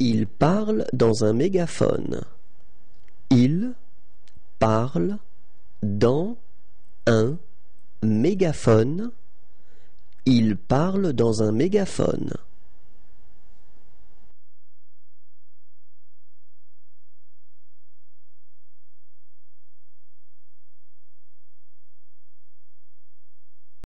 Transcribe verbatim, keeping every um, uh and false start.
Il parle dans un mégaphone. Il parle dans un mégaphone. Il parle dans un mégaphone.